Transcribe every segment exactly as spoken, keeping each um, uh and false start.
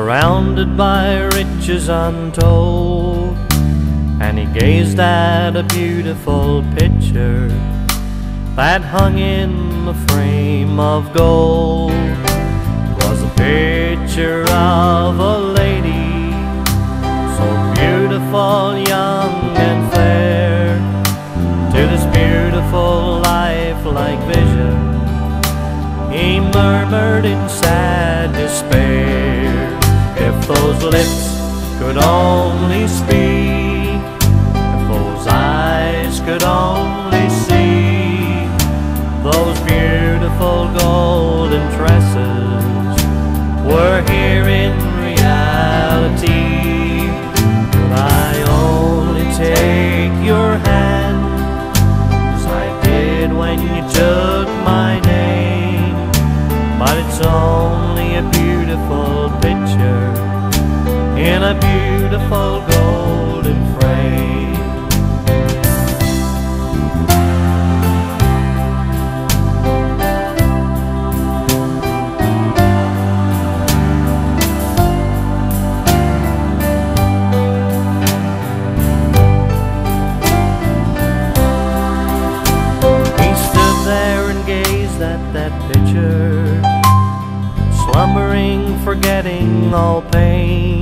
surrounded by riches untold. And he gazed at a beautiful picture that hung in a frame of gold. It was a picture of a lady, so beautiful, young and fair. To this beautiful lifelike vision, he murmured in sad despair, if those lips could only speak, if those eyes could only see, those beautiful golden tresses were here in reality. Could I only take your hand as I did when you took my name? But it's only a beautiful picture in a beautiful golden frame. He stood there and gazed at that picture, slumbering, forgetting all pain.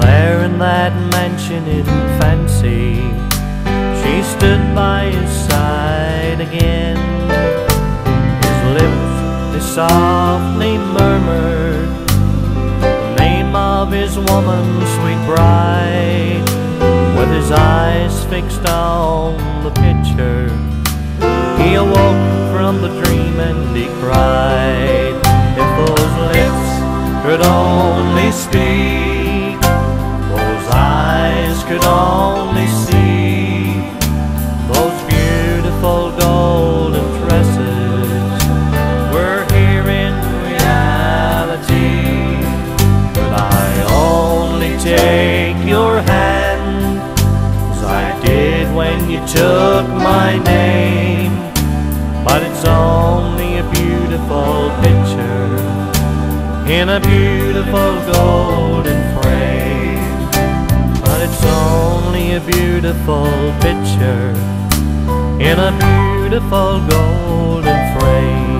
There in that mansion in fancy, she stood by his side again. His lips, they softly murmured the name of his woman's sweet bride. With his eyes fixed on the picture, he awoke from the dream and he cried, if those lips could only speak, could only see, those beautiful golden tresses were here in reality. Could I only take your hand as I did when you took my name? But it's only a beautiful picture in a beautiful golden frame. It's only a beautiful picture in a beautiful golden frame.